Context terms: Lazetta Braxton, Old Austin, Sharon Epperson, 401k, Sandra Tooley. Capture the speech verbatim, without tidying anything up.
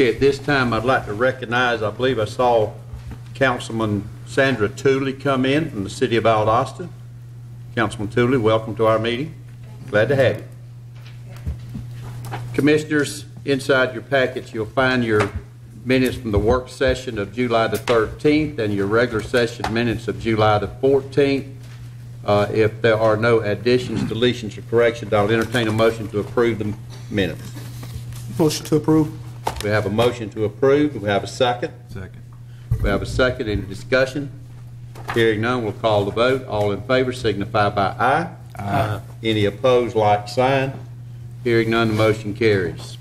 Okay, at this time I'd like to recognize, I believe I saw Councilman Sandra Tooley come in from the city of Old Austin. Councilman Tooley, welcome to our meeting. Glad to have you. Commissioners, inside your packets you'll find your minutes from the work session of July the thirteenth and your regular session minutes of July the fourteenth. Uh, if there are no additions, deletions, or corrections, I'll entertain a motion to approve the minutes. Motion to approve. We have a motion to approve. Do we have a second? Second. We have a second. Any discussion? Hearing none, we'll call the vote. All in favor signify by aye. Aye. Any opposed, like sign. Hearing none, the motion carries.